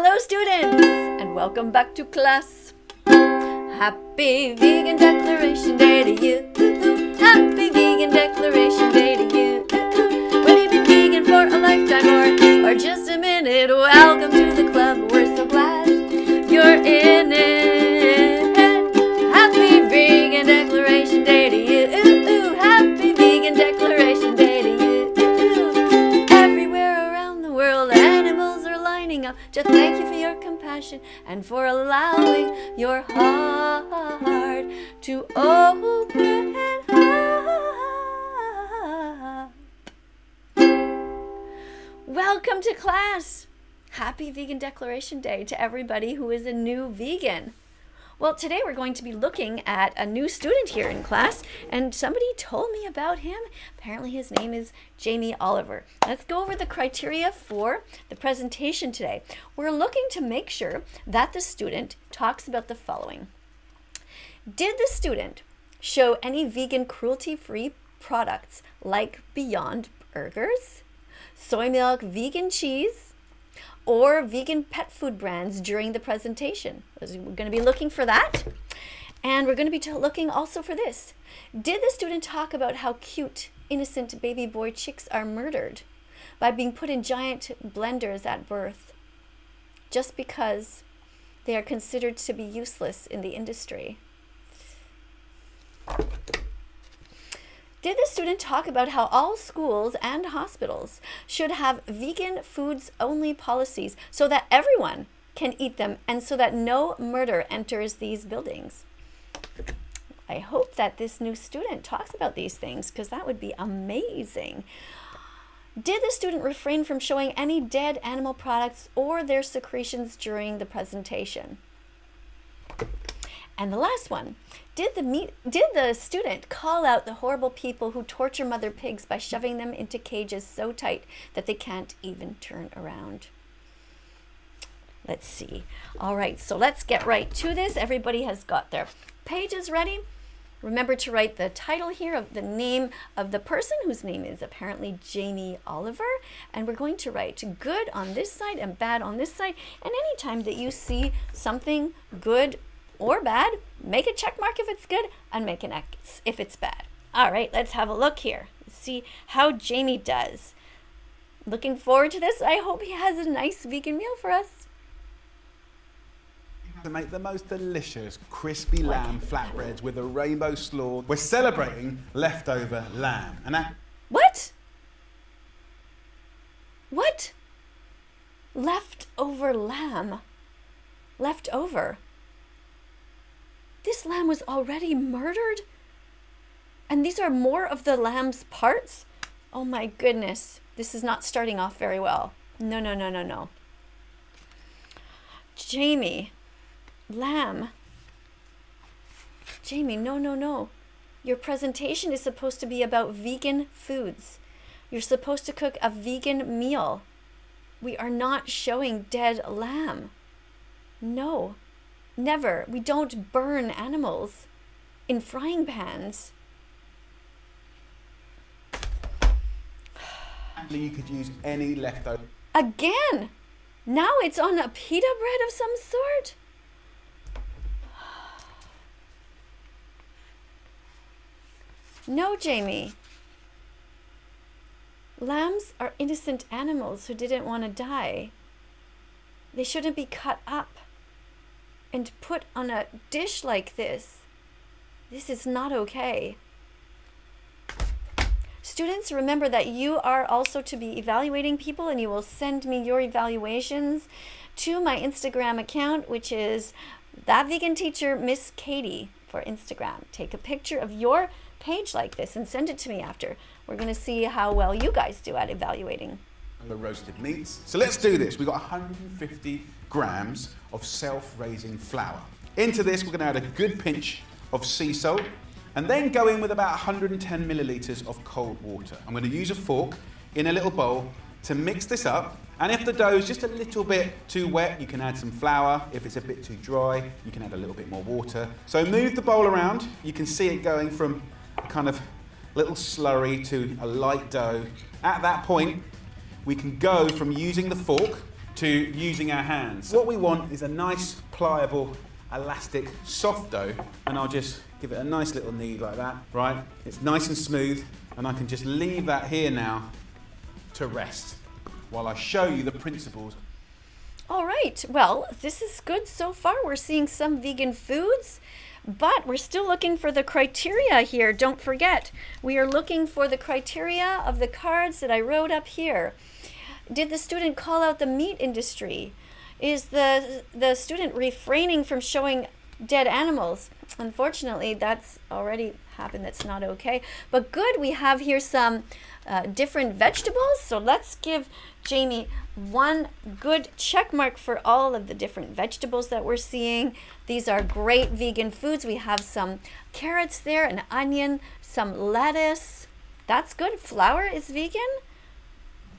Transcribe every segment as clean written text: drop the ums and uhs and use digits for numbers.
Hello students and welcome back to class. Happy Vegan Declaration Day to you. Happy Vegan Declaration Day to you. Whether you've been vegan for a lifetime or just a minute, welcome to the club. We're so glad you're in it. Happy Vegan Declaration Day to you. Happy Vegan Declaration Day to you. Everywhere around the world, animals are lining up to thank you for your compassion and for allowing your heart to open up. Welcome to class. Happy Vegan Declaration Day to everybody who is a new vegan. Well, today we're going to be looking at a new student here in class, and somebody told me about him. Apparently his name is Jamie Oliver. Let's go over the criteria for the presentation today. We're looking to make sure that the student talks about the following. Did the student show any vegan cruelty-free products like Beyond Burgers, soy milk, vegan cheese, or vegan pet food brands during the presentation? We're going to be looking for that. And we're going to be looking also for this. Did the student talk about how cute, innocent baby boy chicks are murdered by being put in giant blenders at birth just because they are considered to be useless in the industry? Did the student talk about how all schools and hospitals should have vegan foods only policies so that everyone can eat them and so that no murder enters these buildings? I hope that this new student talks about these things, because that would be amazing. Did the student refrain from showing any dead animal products or their secretions during the presentation? And the last one, did the student call out the horrible people who torture mother pigs by shoving them into cages so tight that they can't even turn around? Let's see. All right, so let's get right to this. Everybody has got their pages ready. Remember to write the title here of the name of the person whose name is apparently Jamie Oliver. And we're going to write good on this side and bad on this side. And anytime that you see something good or bad, make a check mark if it's good and make an X if it's bad. All right, let's have a look here. Let's see how Jamie does. Looking forward to this. I hope he has a nice vegan meal for us. To make the most delicious crispy lamb flatbreads with a rainbow slaw. We're celebrating leftover lamb. And that... What? What? Leftover lamb. Leftover. This lamb was already murdered? And these are more of the lamb's parts? Oh my goodness, this is not starting off very well. No, no, no, no, no. Jamie, lamb. Jamie, no, no, no. Your presentation is supposed to be about vegan foods. You're supposed to cook a vegan meal. We are not showing dead lamb. No. Never. We don't burn animals in frying pans. You could use any leftover. Again! Now it's on a pita bread of some sort? No, Jamie. Lambs are innocent animals who didn't want to die. They shouldn't be cut up and put on a dish like this. This is not okay. Students, remember that you are also to be evaluating people, and you will send me your evaluations to my Instagram account, which is That Vegan Teacher, Miss Kadie for Instagram. Take a picture of your page like this and send it to me after. We're gonna see how well you guys do at evaluating. The roasted meats. So let's do this. We've got 150 grams of self-raising flour. Into this, we're going to add a good pinch of sea salt, and then go in with about 110 milliliters of cold water. I'm going to use a fork in a little bowl to mix this up, and if the dough is just a little bit too wet, you can add some flour. If it's a bit too dry, you can add a little bit more water. So move the bowl around. You can see it going from kind of little slurry to a light dough. At that point, we can go from using the fork to using our hands. What we want is a nice, pliable, elastic, soft dough, and I'll just give it a nice little knead like that, right? It's nice and smooth, and I can just leave that here now to rest while I show you the principles. All right, well, this is good so far. We're seeing some vegan foods, but we're still looking for the criteria here. Don't forget, we are looking for the criteria of the cards that I wrote up here. Did the student call out the meat industry? Is the student refraining from showing dead animals? Unfortunately, that's already happened. That's not okay. But good, we have here some different vegetables. So let's give Jamie one good check mark for all of the different vegetables that we're seeing. These are great vegan foods. We have some carrots there, an onion, some lettuce. That's good. Flour is vegan.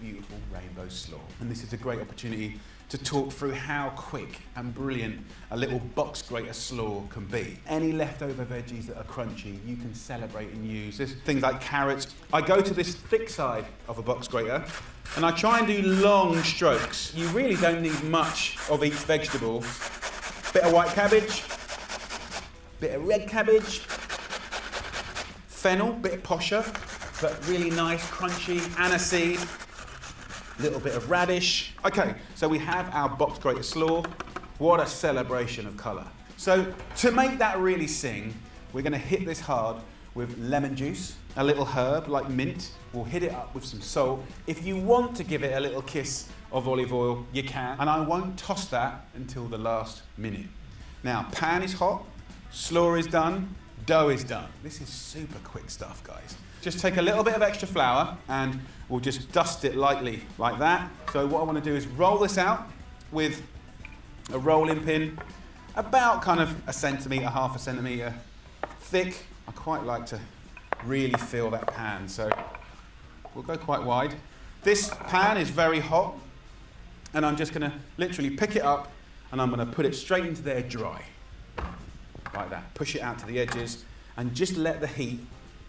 Beautiful rainbow slaw. And this is a great opportunity to talk through how quick and brilliant a little box grater slaw can be. Any leftover veggies that are crunchy, you can celebrate and use. There's things like carrots. I go to this thick side of a box grater and I try and do long strokes. You really don't need much of each vegetable. Bit of white cabbage, bit of red cabbage, fennel, bit posher, but really nice, crunchy, aniseed, little bit of radish. Okay, so we have our box grater slaw. What a celebration of colour. So to make that really sing, we're gonna hit this hard with lemon juice, a little herb like mint. We'll hit it up with some salt. If you want to give it a little kiss of olive oil, you can. And I won't toss that until the last minute. Now, pan is hot, slaw is done, dough is done. This is super quick stuff, guys. Just take a little bit of extra flour and we'll just dust it lightly like that. So what I want to do is roll this out with a rolling pin, about kind of a centimetre, half a centimetre thick. I quite like to really fill that pan, so we'll go quite wide. This pan is very hot and I'm just going to literally pick it up and I'm going to put it straight into there dry, like that. Push it out to the edges and just let the heat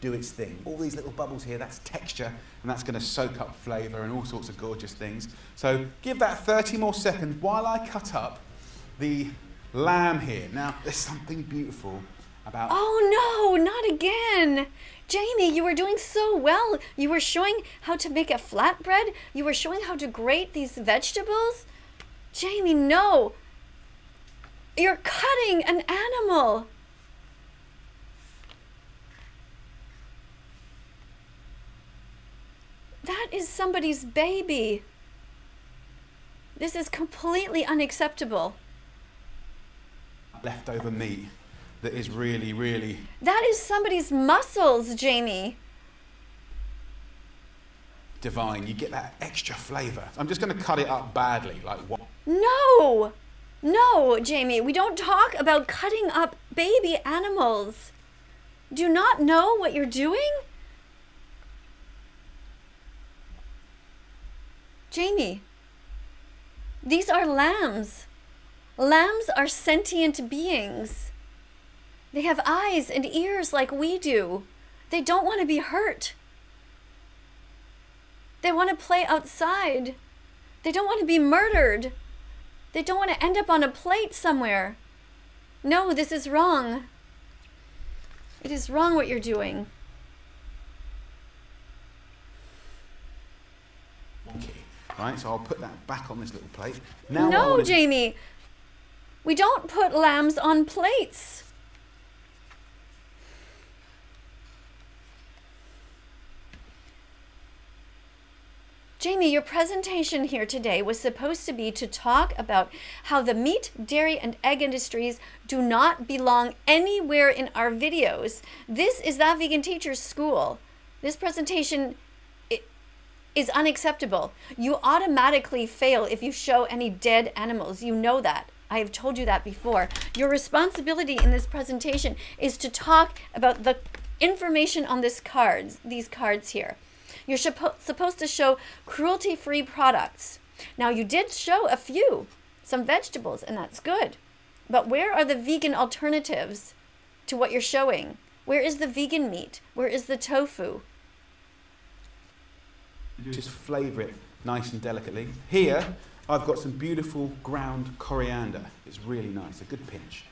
do its thing. All these little bubbles here, that's texture, and that's gonna soak up flavor and all sorts of gorgeous things. So give that 30 more seconds while I cut up the lamb here. Now, there's something beautiful about... Oh no, not again. Jamie, you were doing so well. You were showing how to make a flatbread. You were showing how to grate these vegetables. Jamie, no. You're cutting an animal. That is somebody's baby. This is completely unacceptable. Leftover meat that is really, really... That is somebody's muscles, Jamie. Divine, you get that extra flavor. I'm just gonna cut it up badly, like what? No, no, Jamie, we don't talk about cutting up baby animals. Do you not know what you're doing? Jamie, these are lambs. Lambs are sentient beings. They have eyes and ears like we do. They don't want to be hurt. They want to play outside. They don't want to be murdered. They don't want to end up on a plate somewhere. No, this is wrong. It is wrong what you're doing. Right, so I'll put that back on this little plate. Now no, Jamie, we don't put lambs on plates. Jamie, your presentation here today was supposed to be to talk about how the meat, dairy, and egg industries do not belong anywhere in our videos. This is That Vegan Teacher's school. This presentation is unacceptable. You automatically fail if you show any dead animals. You know that. I have told you that before. Your responsibility in this presentation is to talk about the information on this cards, these cards here. You're supposed to show cruelty-free products. Now you did show a few, some vegetables, and that's good. But where are the vegan alternatives to what you're showing? Where is the vegan meat? Where is the tofu? Just flavour it nice and delicately. Here, I've got some beautiful ground coriander. It's really nice, a good pinch.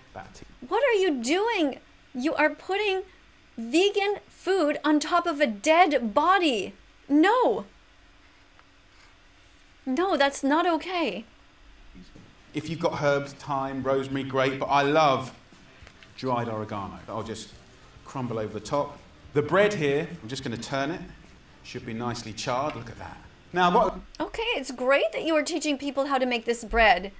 What are you doing? You are putting vegan food on top of a dead body. No. No, that's not okay. If you've got herbs, thyme, rosemary, great, but I love dried oregano. I'll just crumble over the top. The bread here, I'm just going to turn it. Should be nicely charred. Look at that. Now what? Okay, it's great that you are teaching people how to make this bread,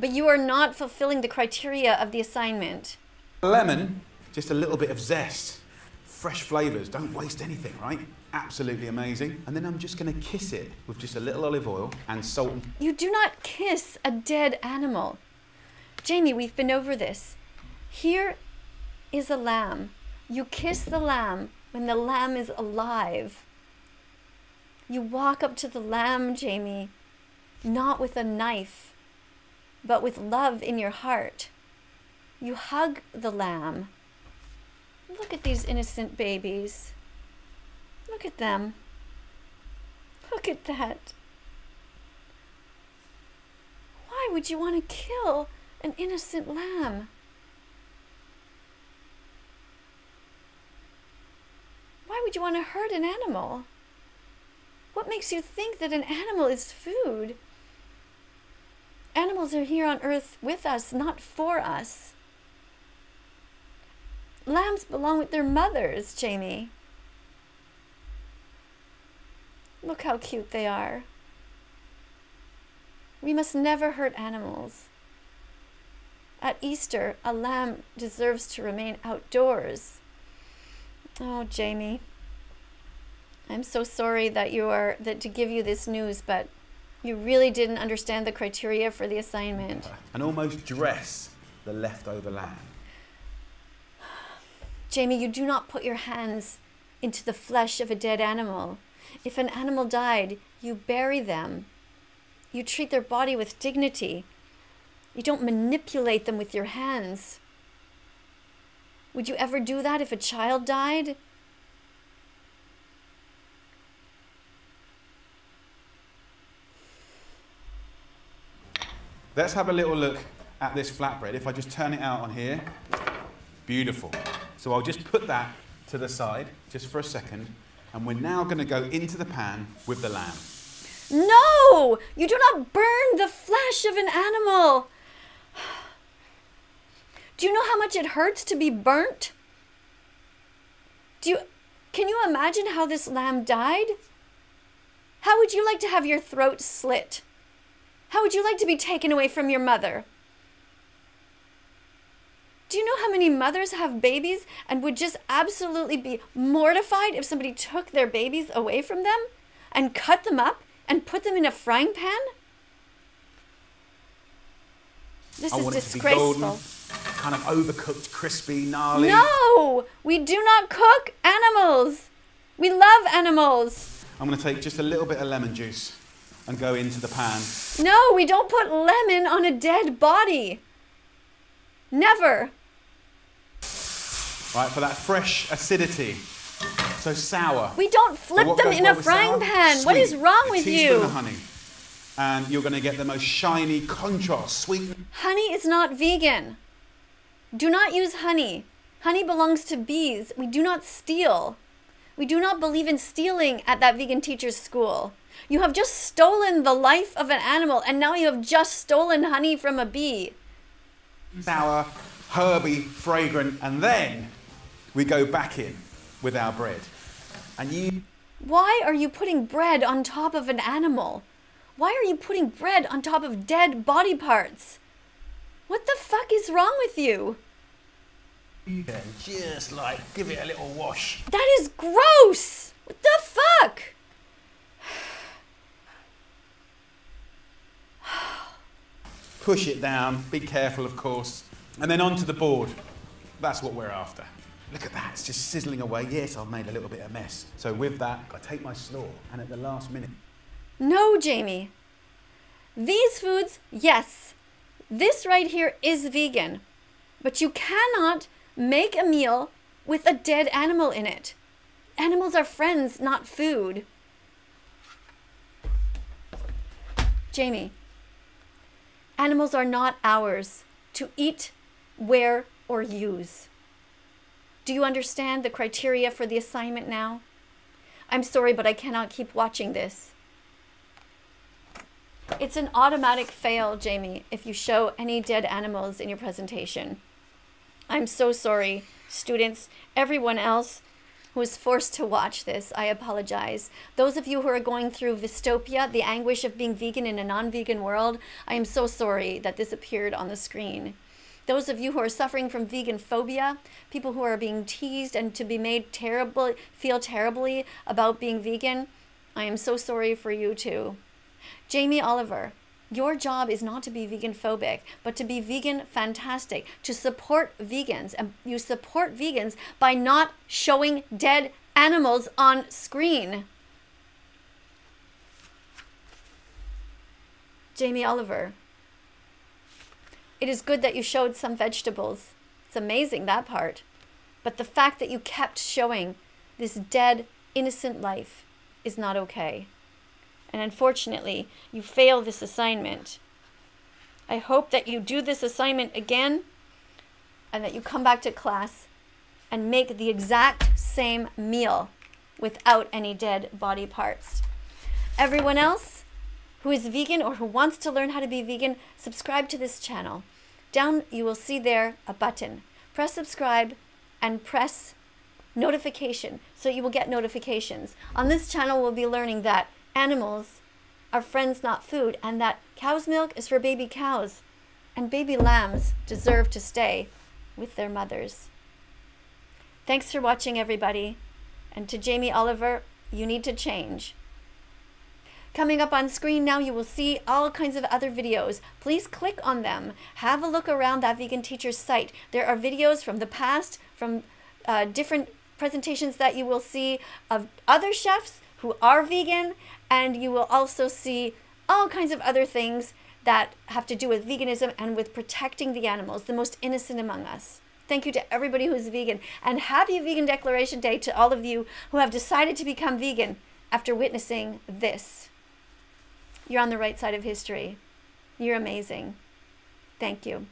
but you are not fulfilling the criteria of the assignment. Lemon, just a little bit of zest. Fresh flavours, don't waste anything, right? Absolutely amazing. And then I'm just going to kiss it with just a little olive oil and salt. You do not kiss a dead animal. Jamie, we've been over this. Here is a lamb. You kiss the lamb when the lamb is alive. You walk up to the lamb, Jamie, not with a knife, but with love in your heart. You hug the lamb. Look at these innocent babies. Look at them. Look at that. Why would you want to kill an innocent lamb? Why would you want to hurt an animal? What makes you think that an animal is food? Animals are here on earth with us, not for us. Lambs belong with their mothers, Jamie. Look how cute they are. We must never hurt animals. At Easter, a lamb deserves to remain outdoors. Oh, Jamie, I'm so sorry that to give you this news, but you really didn't understand the criteria for the assignment. And almost dress the leftover lamb. Jamie, you do not put your hands into the flesh of a dead animal. If an animal died, you bury them. You treat their body with dignity. You don't manipulate them with your hands. Would you ever do that if a child died? Let's have a little look at this flatbread. If I just turn it out on here, beautiful. So I'll just put that to the side, just for a second, and we're now going to go into the pan with the lamb. No! You do not burn the flesh of an animal! Do you know how much it hurts to be burnt? Can you imagine how this lamb died? How would you like to have your throat slit? How would you like to be taken away from your mother? Do you know how many mothers have babies and would just absolutely be mortified if somebody took their babies away from them and cut them up and put them in a frying pan? This is disgraceful. Golden, kind of overcooked, crispy, gnarly. No! We do not cook animals. We love animals. I'm going to take just a little bit of lemon juice and go into the pan. No, we don't put lemon on a dead body. Never. Right, for that fresh acidity. So sour. We don't flip them in a frying pan. What is wrong with you? A teaspoon of honey. And you're going to get the most shiny contrast, sweet. Honey is not vegan. Do not use honey. Honey belongs to bees. We do not steal. We do not believe in stealing at That Vegan Teacher's school. You have just stolen the life of an animal, and now you have just stolen honey from a bee. Sour, herby, fragrant, and then we go back in with our bread. And you... Why are you putting bread on top of an animal? Why are you putting bread on top of dead body parts? What the fuck is wrong with you? Yeah, just like give it a little wash. That is gross! What the fuck? Push it down, be careful of course, and then onto the board. That's what we're after. Look at that, it's just sizzling away. Yes, I've made a little bit of mess. So with that, I take my slaw, and at the last minute... No, Jamie. These foods, yes. This right here is vegan, but you cannot make a meal with a dead animal in it. Animals are friends, not food. Jamie. Animals are not ours to eat, wear, or use. Do you understand the criteria for the assignment now? I'm sorry, but I cannot keep watching this. It's an automatic fail, Jamie, if you show any dead animals in your presentation. I'm so sorry, students, everyone else who is forced to watch this, I apologize. Those of you who are going through Vistopia, the anguish of being vegan in a non-vegan world, I am so sorry that this appeared on the screen. Those of you who are suffering from vegan phobia, people who are being teased and to be made terrible, feel terribly about being vegan, I am so sorry for you too. Jamie Oliver, your job is not to be vegan phobic, but to be vegan fantastic, to support vegans. And you support vegans by not showing dead animals on screen. Jamie Oliver, it is good that you showed some vegetables. It's amazing, that part. But the fact that you kept showing this dead, innocent life is not okay. And unfortunately, you fail this assignment. I hope that you do this assignment again and that you come back to class and make the exact same meal without any dead body parts. Everyone else who is vegan or who wants to learn how to be vegan, subscribe to this channel. Down you will see there a button. Press subscribe and press notification so you will get notifications. On this channel, we'll be learning that animals are friends, not food, and that cow's milk is for baby cows, and baby lambs deserve to stay with their mothers. Thanks for watching, everybody. And to Jamie Oliver, you need to change. Coming up on screen now, you will see all kinds of other videos. Please click on them. Have a look around That Vegan Teacher's site. There are videos from the past, from different presentations that you will see of other chefs who are vegan, and you will also see all kinds of other things that have to do with veganism and with protecting the animals, the most innocent among us. Thank you to everybody who is vegan, and happy Vegan Declaration Day to all of you who have decided to become vegan after witnessing this. You're on the right side of history. You're amazing. Thank you.